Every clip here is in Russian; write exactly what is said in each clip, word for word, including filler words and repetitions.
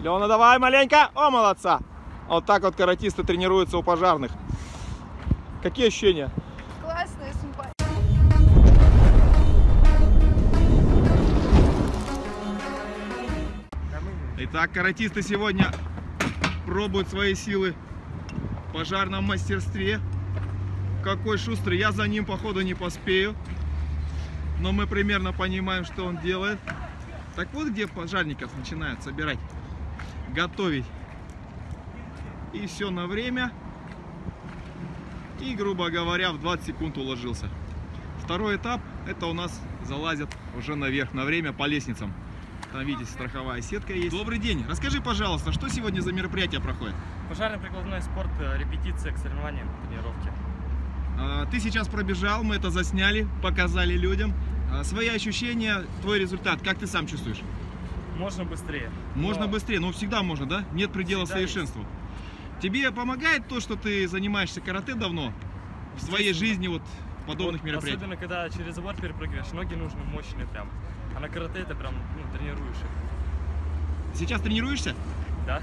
Лена, давай, маленько. О, молодца. Вот так вот каратисты тренируются у пожарных. Какие ощущения? Классные, симпатичные. Итак, каратисты сегодня пробуют свои силы в пожарном мастерстве. Какой шустрый. Я за ним, походу, не поспею. Но мы примерно понимаем, что он делает. Так вот, где пожарников начинают собирать, готовить. И все на время. И, грубо говоря, в двадцать секунд уложился. Второй этап, это у нас залазят уже наверх на время по лестницам. Там, видите, страховая сетка есть. Добрый день. Расскажи, пожалуйста, что сегодня за мероприятие проходит? Пожарно-прикладной спорт, репетиция к соревнованиям, тренировки. Ты сейчас пробежал, мы это засняли, показали людям. Свои ощущения, твой результат, как ты сам чувствуешь? Можно быстрее. Можно но... быстрее, но всегда можно, да? Нет предела всегда совершенству. Есть. Тебе помогает то, что ты занимаешься карате давно? В своей жизни вот подобных вот, мероприятий? Особенно, когда через забор перепрыгиваешь, ноги нужны мощные прям. А на карате это прям, ну, тренируешь их. Сейчас тренируешься? Да,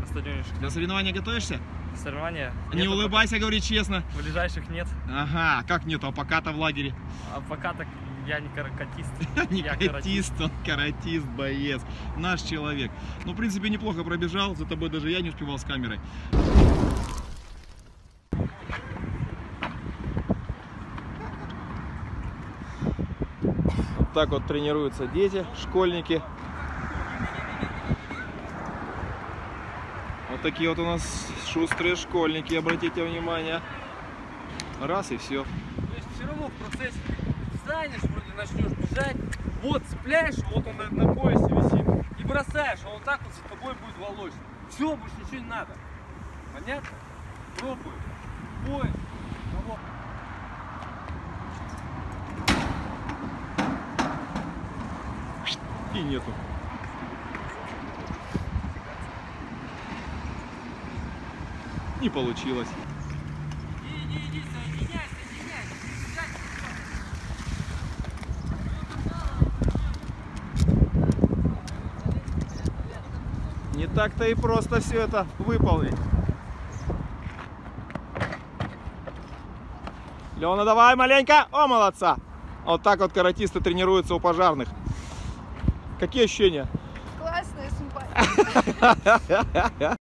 на стадионе. На соревнования готовишься? Соревнования. Не нету, улыбайся, пока... говори честно. Ближайших нет. Ага, как нету, а пока-то в лагере? А пока-то я не каратист. Не каратист, он каратист, боец. Наш человек. Ну, в принципе, неплохо пробежал, за тобой даже я не успевал с камерой. Вот так вот тренируются дети, школьники. Вот такие вот у нас шустрые школьники, обратите внимание. Раз и все. То есть все равно в процессе встанешь, вроде начнешь бежать, вот цепляешь, вот он на поясе висит, и бросаешь, а вот так вот за тобой будет волочь. Все, больше ничего не надо. Понятно? Пробуй. Пояс. И нету. Не получилось. Иди, иди, иди, соединяй, соединяй. Не так-то и просто все это выполнить. Лена, давай, маленько. О, молодца. Вот так вот каратисты тренируются у пожарных. Какие ощущения? Классные, симпатичные.